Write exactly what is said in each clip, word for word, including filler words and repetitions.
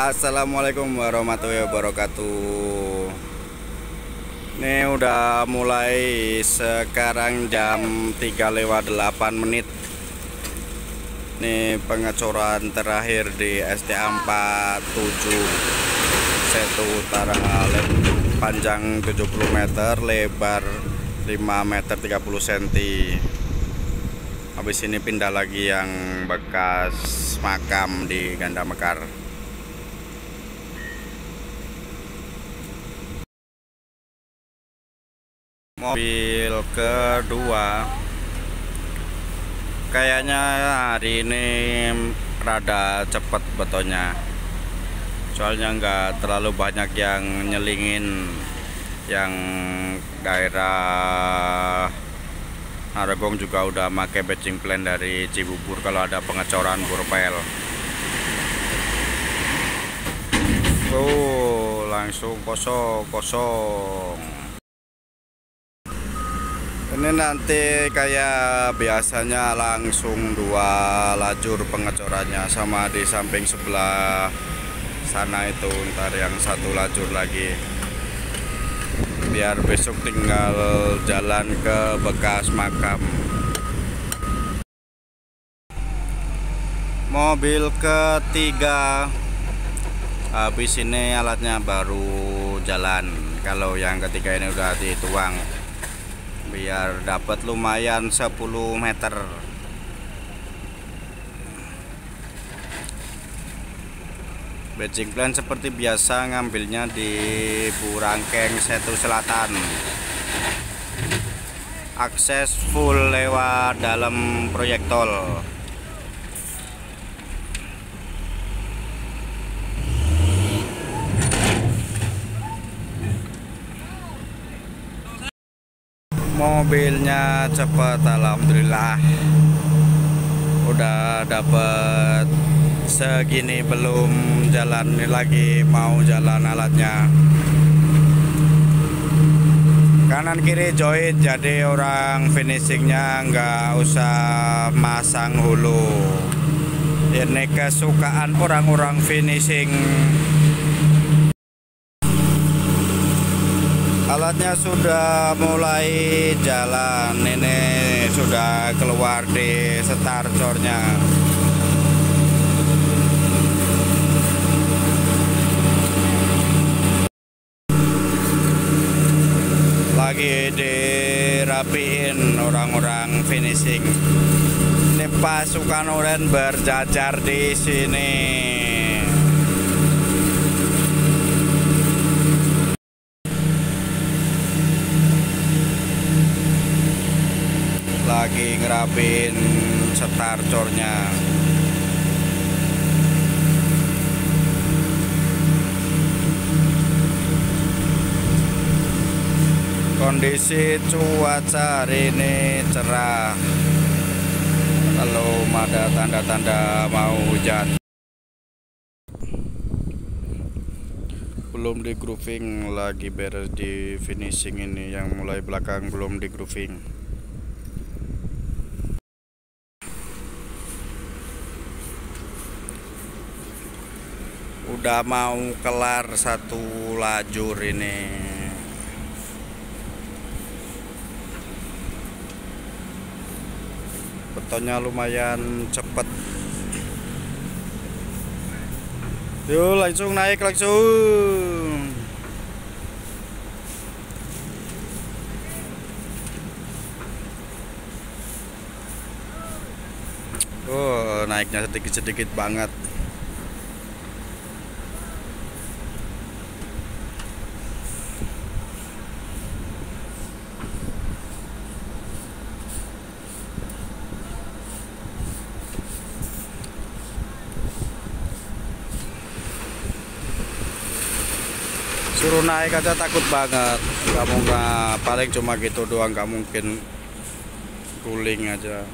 Assalamualaikum warahmatullahi wabarakatuh. Ini udah mulai sekarang jam tiga lewat delapan menit. Ini pengecoran terakhir di S T A empat puluh tujuh Setu Utara, panjang tujuh puluh meter, lebar lima meter tiga puluh senti. Habis ini pindah lagi yang bekas makam di Ganda Mekar. Mobil kedua, kayaknya hari ini rada cepet betonnya, soalnya nggak terlalu banyak yang nyelingin yang daerah Narogong. Juga udah pakai batching plan dari Cibubur kalau ada pengecoran burpel tuh langsung kosong-kosong. Ini nanti kayak biasanya langsung dua lajur pengecorannya, sama di samping sebelah sana itu ntar yang satu lajur lagi, biar besok tinggal jalan ke bekas makam. Mobil ketiga, habis ini alatnya baru jalan. Kalau yang ketiga ini udah dituang biar dapat lumayan sepuluh meter. Batching plan seperti biasa ngambilnya di Burangkeng Setu Selatan. Akses full lewat dalam proyek tol. Mobilnya cepat, alhamdulillah. Udah dapat segini belum jalan, ini lagi mau jalan alatnya. Kanan kiri joint, jadi orang finishingnya nggak usah masang hulu. Ini kesukaan orang-orang finishing. Alatnya sudah mulai jalan, ini sudah keluar di starternya. Lagi dirapiin orang-orang finishing. Ini pasukan oren berjajar di sini. Lagi ngerapin starternya. Kondisi cuaca hari ini cerah, belum ada tanda-tanda mau hujan. Belum di grooving, lagi beres di finishing. Ini yang mulai belakang belum di grooving. Udah mau kelar satu lajur ini. Betonnya lumayan cepet. Yuk langsung naik langsung. Oh, naiknya sedikit-sedikit banget. Suruh naik aja takut banget, kamu nggak, paling cuma gitu doang, nggak mungkin guling aja.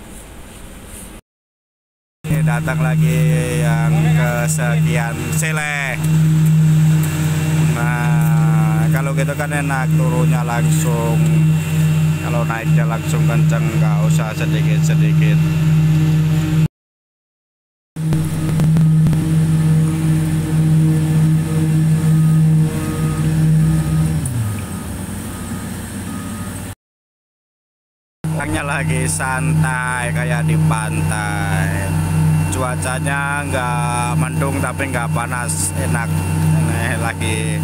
Ini datang lagi yang kesekian sile. Nah kalau gitu kan enak, turunnya langsung. Kalau naiknya langsung kenceng, nggak usah sedikit-sedikit. lagi santai kayak di pantai. Cuacanya nggak mendung tapi nggak panas, enak. Ini lagi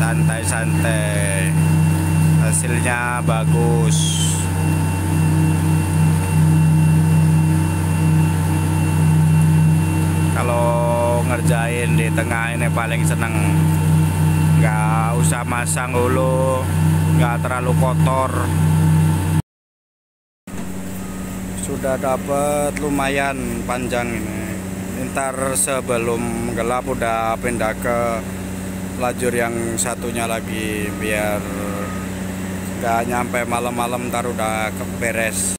santai-santai, hasilnya bagus. Kalau ngerjain di tengah ini paling seneng, nggak usah masang dulu, nggak terlalu kotor. Sudah dapat lumayan panjang ini. Ntar sebelum gelap udah pindah ke lajur yang satunya lagi biar nggak nyampe malam-malam, ntar udah keberes.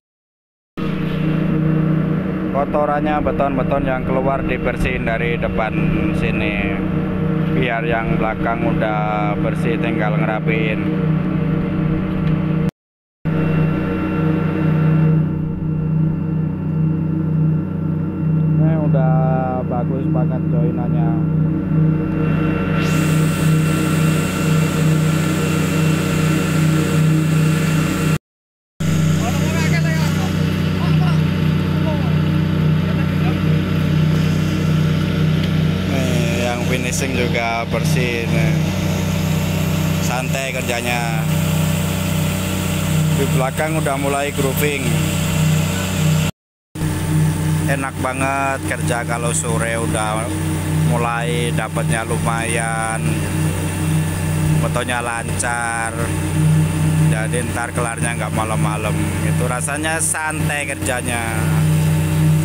Kotorannya beton-beton yang keluar dibersihin dari depan sini, biar yang belakang udah bersih tinggal ngerapiin. Bagus banget joinannya. Nih, yang finishing juga bersih nih. Santai kerjanya. Di belakang udah mulai grooving. Enak banget kerja kalau sore, udah mulai dapatnya lumayan, fotonya lancar, jadi ntar kelarnya nggak malam-malam. Itu rasanya santai kerjanya.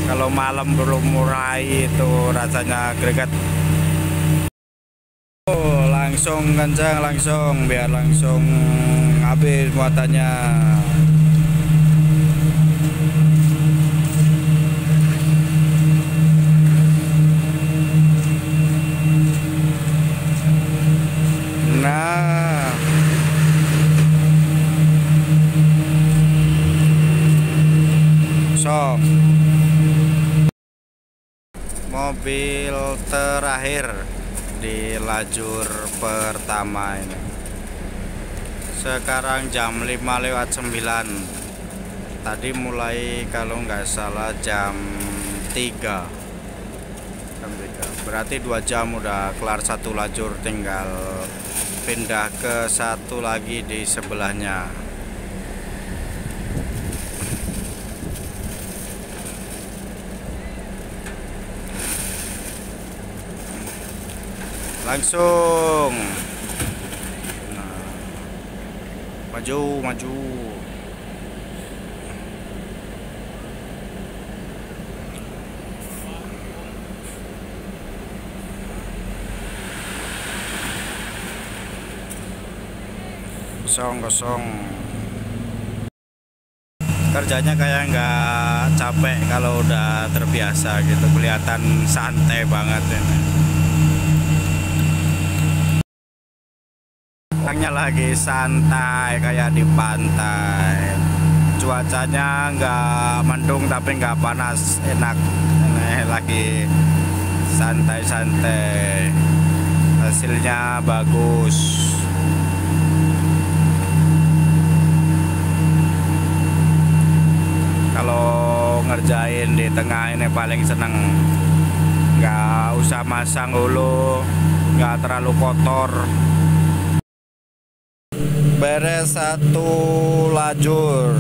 Kalau malam belum mulai itu rasanya greget. Oh, langsung kencang, langsung biar langsung habis muatannya. Nah, so mobil terakhir di lajur pertama ini. Sekarang jam lima lewat sembilan. Tadi mulai kalau nggak salah jam tiga. Berarti dua jam udah kelar satu lajur, tinggal pindah ke satu lagi di sebelahnya. Langsung. Nah, maju, maju. Kosong-kosong. Kerjanya kayak nggak capek kalau udah terbiasa gitu, kelihatan santai banget ini. Orangnya lagi santai kayak di pantai. Cuacanya nggak mendung tapi nggak panas, enak. Ini lagi santai-santai, hasilnya bagus. Kalau ngerjain di tengah ini paling seneng, nggak usah masang dulu, nggak terlalu kotor. Beres satu lajur,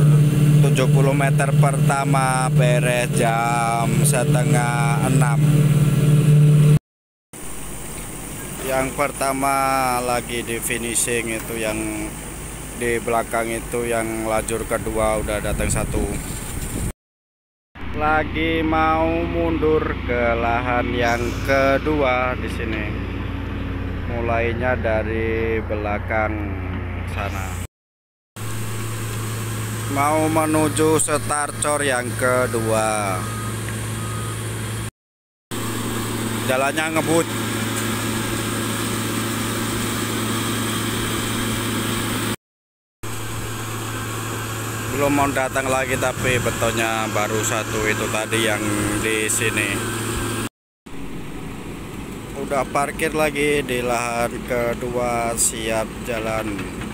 tujuh puluh meter pertama beres jam setengah enam. Yang pertama lagi di finishing itu, yang di belakang itu yang lajur kedua udah datang satu. Lagi mau mundur ke lahan yang kedua di sini. Mulainya dari belakang sana. Mau menuju starcor yang kedua. Jalannya ngebut. Belum mau datang lagi tapi betonnya baru satu itu tadi yang di sini. Udah parkir lagi di lahan kedua, siap jalan.